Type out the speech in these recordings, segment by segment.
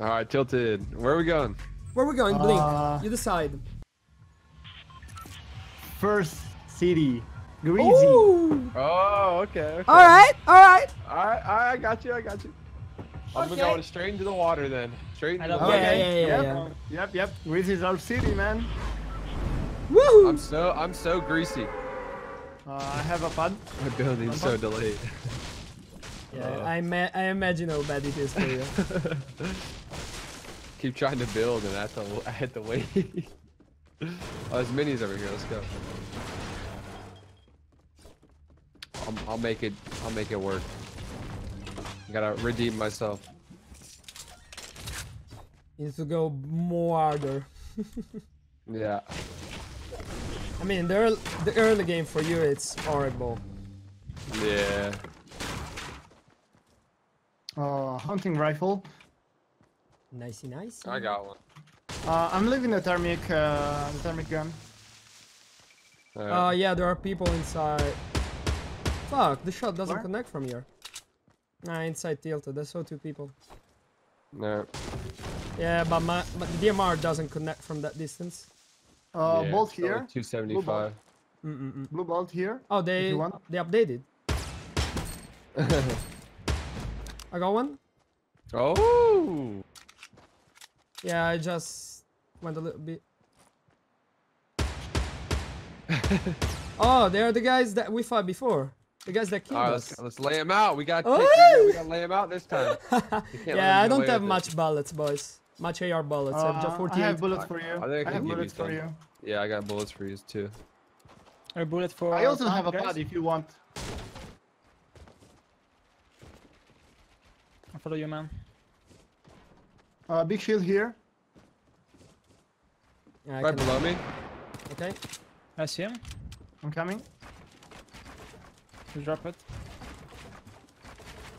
All right, tilted. Where are we going? Where are we going, Blink? You decide. First city. Greasy. Ooh. Oh, okay. All right, all right. I got you, I got you. I'm going straight into the water then. Straight into the water. Yeah. Greasy's our city, man. Woo! I'm so greasy. I have a pad. My building's so delayed. Yeah, I imagine how bad it is for you. Keep trying to build and I hit the way. Oh, there's minis over here. Let's go. I'll make it work. I gotta redeem myself. You need to go more harder. Yeah. I mean, the early game for you, it's horrible. Yeah. Hunting rifle. Nicey, nice. I got one. I'm leaving the thermic gun. Yeah, there are people inside. Fuck, the shot doesn't connect from here. Nah, inside tilted. I saw two people. No. Yeah, but the DMR doesn't connect from that distance. Yeah, bolt here. 275. Blue bolt here. Oh, they updated. I got one. Oh. Yeah, I just went a little bit. Oh, they are the guys that we fought before. The guys that killed us. Let's lay them out. We gotta lay them out this time. Yeah, I don't have much bullets, boys. Much AR bullets. I have just 48. I have bullets for you. I have bullets for you. Yeah, I got bullets for you too. I have bullets for. I also have a pad if you want. I follow you, man. Big shield here. Yeah, right below me. Okay. I see him. I'm coming. Drop it.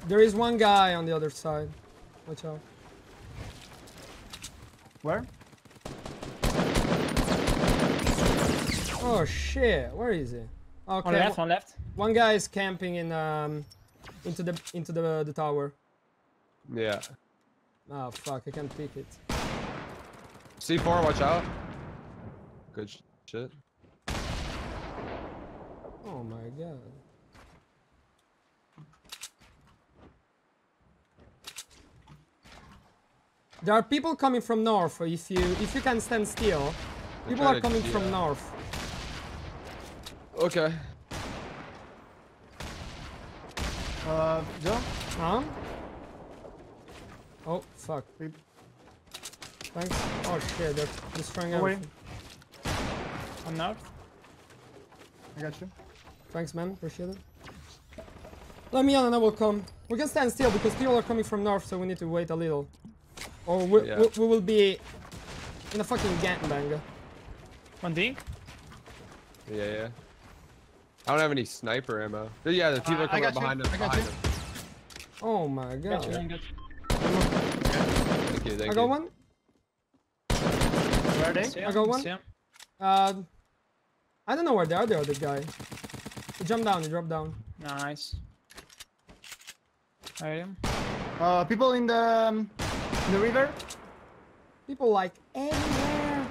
There is one guy on the other side. Watch out. Where? Oh shit! Where is he? Okay. On left. On left. One guy is camping in into the tower. Yeah. Oh fuck! I can't pick it. C4, watch out. Good shit. Oh my god. There are people coming from north. If you can stand still, people are coming from north. Okay. Joe? Huh? Oh fuck. Thanks. Oh shit, they're destroying everything. I'm north. I got you. Thanks, man. Appreciate it. Let me on and I will come. We can stand still because people are coming from north, so we need to wait a little. Or we will be in a fucking gangbang. One D? Yeah, yeah. I don't have any sniper ammo. Yeah, the people are coming behind us. Oh my god. Thank you, thank you. I got one. Where are they? I got one. I don't know where they are, the other guy. He jumped down, he dropped down. Nice. I am. People in the river? People like anywhere.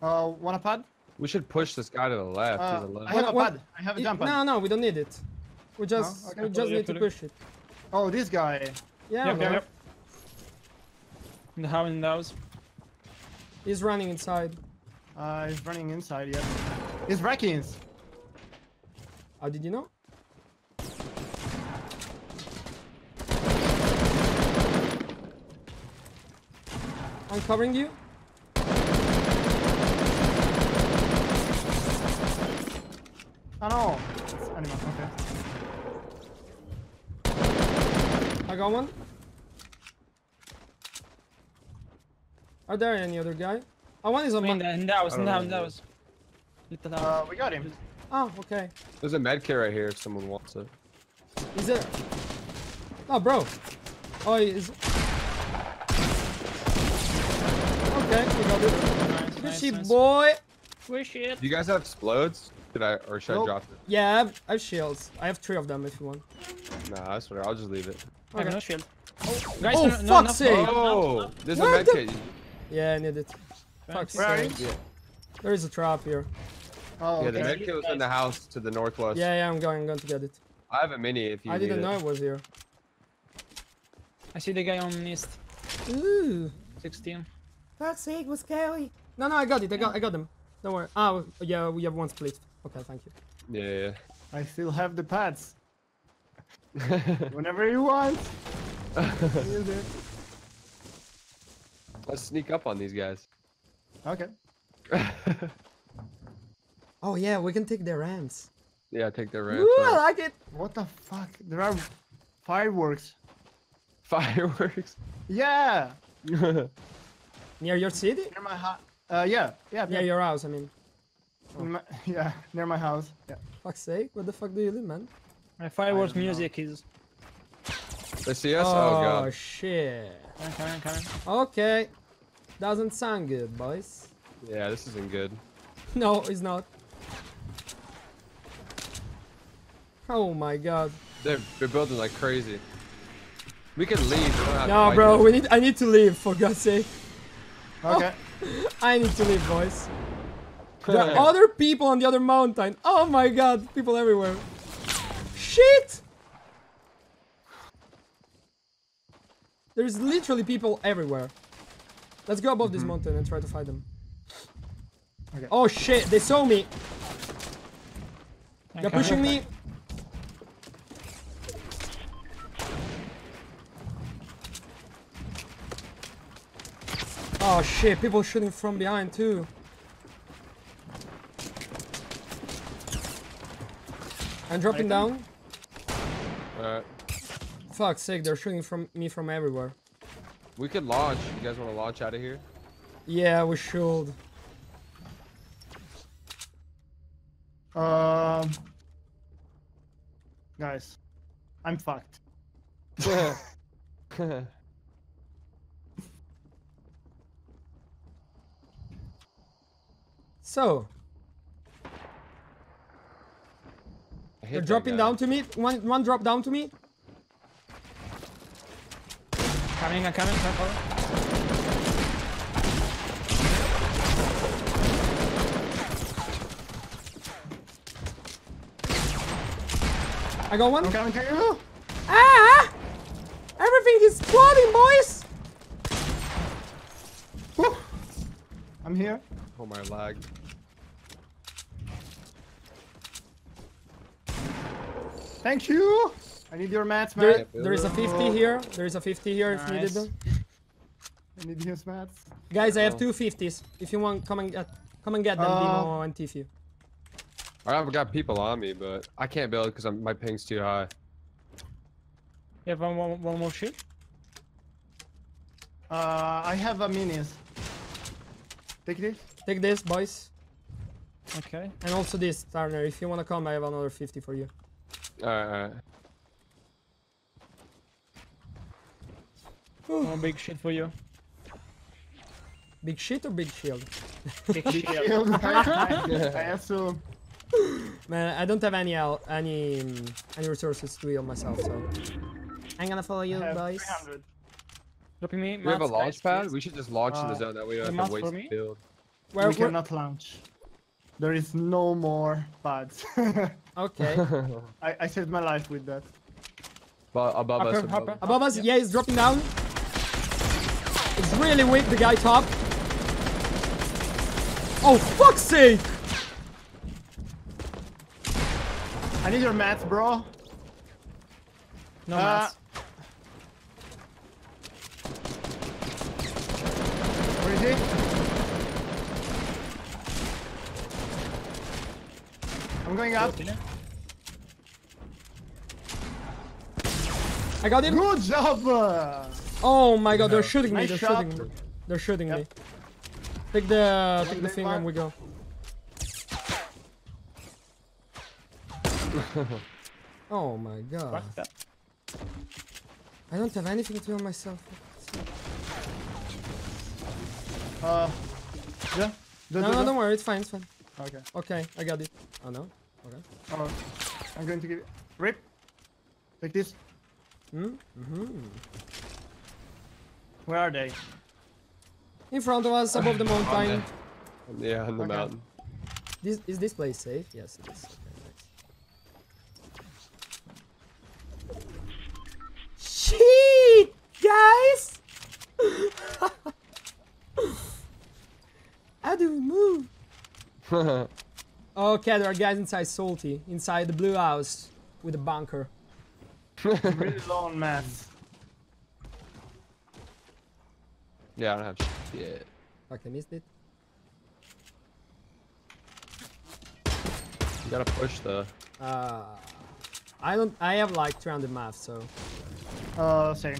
Want a pad? We should push this guy to the left. To the left. I have a pad. I have a jump pad. No, we don't need it. We just need to push it. Oh, this guy. Yeah. Yep. How in those? He's running inside. He's running inside. Yeah. He's wrecking. How did you know? I'm covering you. Oh no! It's animal. Okay. I got one. Are there any other guy? Oh, one is on me. That was. We got him. Oh, okay. There's a medkit right here if someone wants it. Is there? Oh, bro. Oh, is. Okay, we got it. Nice, squishy boy! Squish it! Do you guys have explodes? Should I drop it? Yeah, I have shields. I have 3 of them if you want. Nah, I swear, I'll just leave it. Okay. I have no shield. Oh, guys, oh no, fuck's sake! Oh, there's a med kit. Yeah, I need it. Fuck's sake. There is a trap here. Oh, yeah, okay. The med kit was in the house to the northwest. Yeah, yeah, I'm going to get it. I have a mini if you need it. I didn't know it was here. I see the guy on east. Ooh. 16. Fuck's sake, was scary. No, no, I got it. I got them. Don't worry. Ah, yeah, we have one split. Okay, thank you. Yeah, yeah. I still have the pads. Whenever you want. Let's sneak up on these guys. Okay. Oh yeah, we can take their ramps. Yeah, take their ramps. Ooh, I like it. What the fuck? There are fireworks. Fireworks? Yeah. Near your city? Near my house. Yeah. Near your house, I mean. Yeah, near my house. Yeah. Fuck's sake, where the fuck do you live, man? My fireworks music is... They see us? Oh, God. Oh, shit. Okay. Okay. Doesn't sound good, boys. Yeah, this isn't good. No, it's not. Oh, my God. They're building like crazy. We can leave. No, bro, I need to leave, for God's sake. Okay. Oh, I need to leave, boys. There are other people on the other mountain. Oh, my God. People everywhere. Shit! There's literally people everywhere. Let's go above this mountain and try to fight them. Okay. Oh shit, they saw me! They're pushing me! Oh shit, people shooting from behind too. I'm dropping down. Fuck's sake, they're shooting from me from everywhere. We could launch. You guys want to launch out of here? Yeah, we should. Guys, I'm fucked. So. They're dropping down to me. One drop down to me. I'm coming. I got one. I'm coming. Ah! Everything is flooding, boys! Woo. I'm here. Oh, my lag. Thank you! I need your mats, man. There is a 50 here. Nice. If needed. I need his mats. Guys, I have two 50s. If you want, come and get them, Demo and Tfue. I've got people on me, but I can't build because my ping's too high. You have one more shoot? I have a minis. Take this, boys. Okay. And also this, Turner. If you want to come, I have another 50 for you. Alright. Oh, big shit for you. Big shit or big shield? Big shield. I also... Man, I don't have any resources to heal myself, so... I'm gonna follow you, boys. We have a launch pad? We should just launch in the zone, that way we don't have to waste the build. We cannot launch. There is no more pads. Okay. I saved my life with that. But above us, yeah, he's dropping down. It's really weak, the guy top. Oh, fuck's sake! I need your mats, bro. No mats. Where is he? I'm going up. I got him. Good job! Oh my God, they're shooting me. They're shooting me. Take the thing and we go. Oh my God. I don't have anything to do on myself. Yeah. No, don't worry. It's fine. Okay. Okay, I got it. Oh no. Okay. I'm going to give it. Rip. Take this. Where are they? In front of us, above the mountain. Yeah, on the mountain. This, is this place safe? Yes, it is. Okay, nice. Shit, guys! How do we move? Okay, there are guys inside Salty, inside the blue house with a bunker. Really long, man. Yeah, I don't have shit. Fuck, I missed it. You gotta push the... I don't... I have like 300 math, so... same.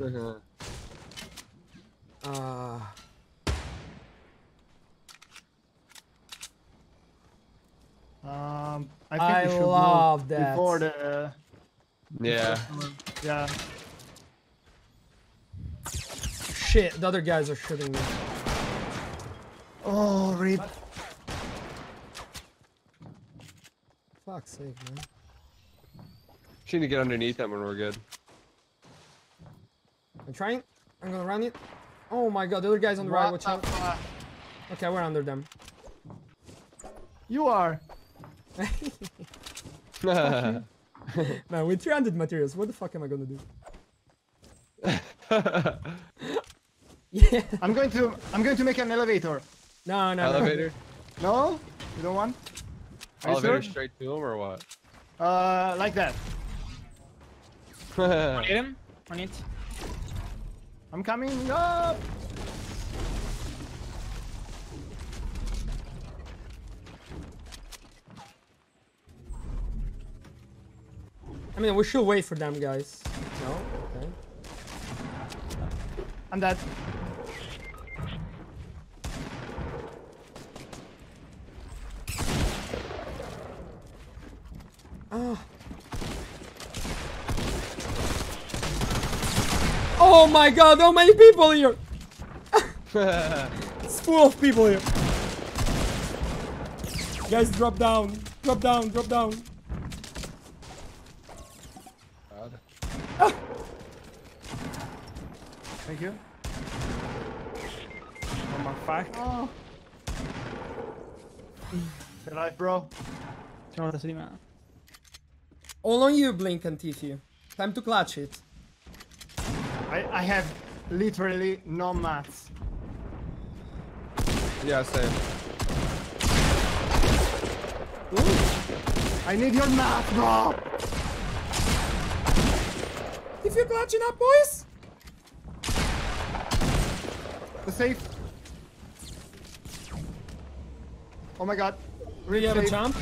I think I we love move that. Before the... Yeah. Yeah. Shit, the other guys are shooting me. Oh, rip. Fuck's sake, man. Just need to get underneath them when we're good. I'm trying. I'm gonna run it. Oh my god, the other guy's on the right. Watch out. Okay, we're under them. You are. Man, with 300 materials, what the fuck am I gonna do? Yeah. I'm going to make an elevator. No, no. Elevator? No? You don't want? Are elevator straight to him or what? Like that. Hit him? On it. I'm coming up. I mean, we should wait for them, guys. No? Okay. I'm dead. Ah. Oh my god, how many people here? It's full of people here. Guys, drop down. Drop down, drop down. Thank you. Oh my fuck. Oh. Good life, bro. All on you, Blink and Tfue. Time to clutch it. I have literally no mats. Yeah, same. Ooh. I need your mat, bro! If you're clutching up, boys! The safe. Oh my god. Really you have safe. A jump?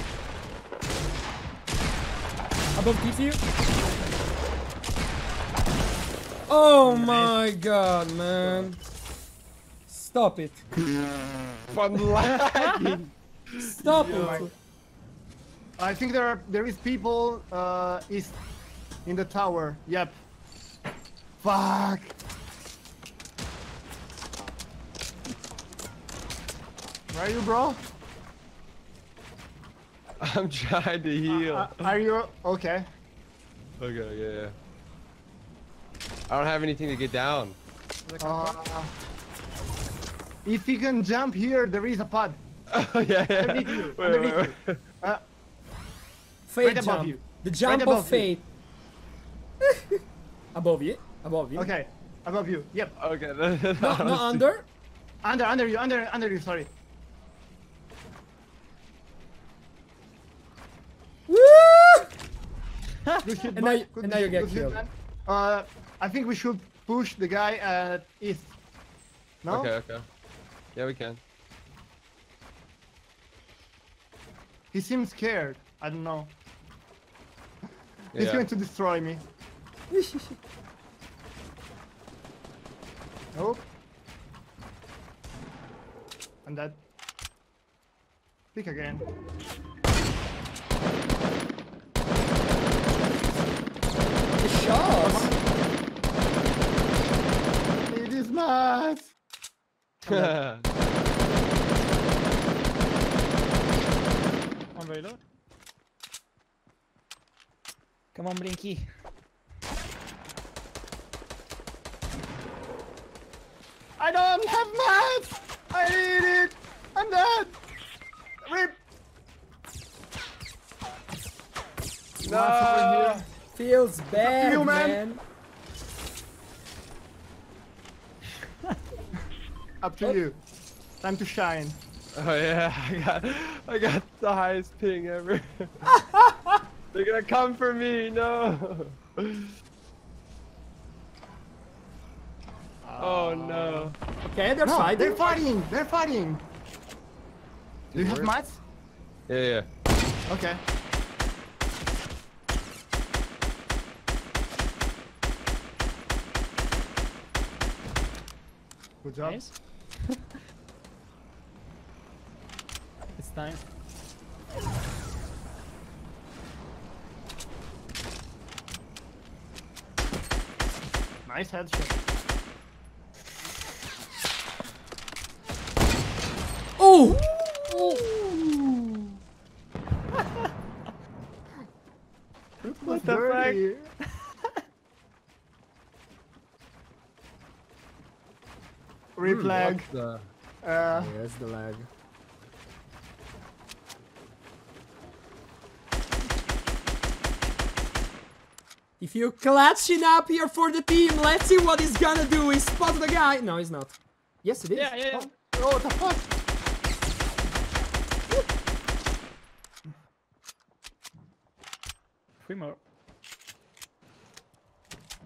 Above Tfue? Oh nice. My god, man. Stop it. I'm lagging. Stop it. I think there is people east in the tower. Yep. Fuck. Where are you, bro? I'm trying to heal. Are you okay? Okay, yeah. I don't have anything to get down. If you can jump here, there is a pod. Oh, yeah. Underneath you. Wait. Fate right jump. Above you. The jump right of fate. You. Above you. Above you. Okay. Above you. Yep. Okay. No, under. Under you. Under you. Sorry. and now you get killed. I think we should push the guy at east. No? Okay. Yeah, we can. He seems scared. I don't know. He's going to destroy me. Nope. I'm dead. Pick again. It is mad. On reload. Come on, Blinky. don't have mats! I need it! I'm dead! RIP! No! Feels bad, you, man! Up to you. Time to shine. Oh yeah, I got the highest ping ever. They're gonna come for me, no! Oh no. Okay, they're fighting. They're fighting. They're fighting. Do you have mats? Yeah, yeah. Okay. Good job. Nice. It's time. Nice headshot. Oh! What the dirty. Fuck? Rip lag. Yeah, that's the lag. If you clutching up here for the team, let's see what he's gonna do. He spotted the guy. No, he's not. Yes, it is. Yeah, yeah. Oh, what the fuck? More.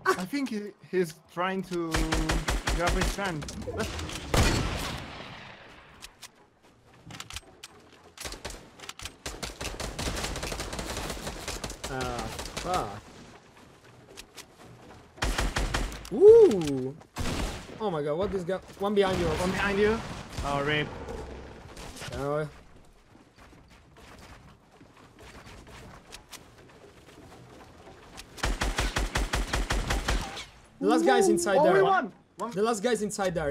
I think he's trying to grab his hand. Fuck. Ooh. Oh my god, what this guy? One behind you. One behind you. Oh, rip. Oh. The last guy's inside there. The last guy's inside there,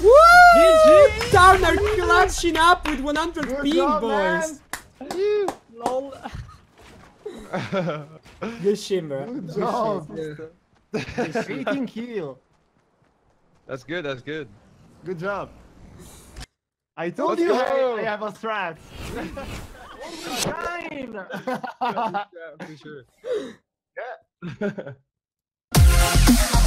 Woo! GG! Turner clutching up with 100 ping, boys. Lol. Good shimmer. Good freaking kill. That's good, that's good. Good job. I told you I have a strat. Nine! Yeah, for sure. Yeah.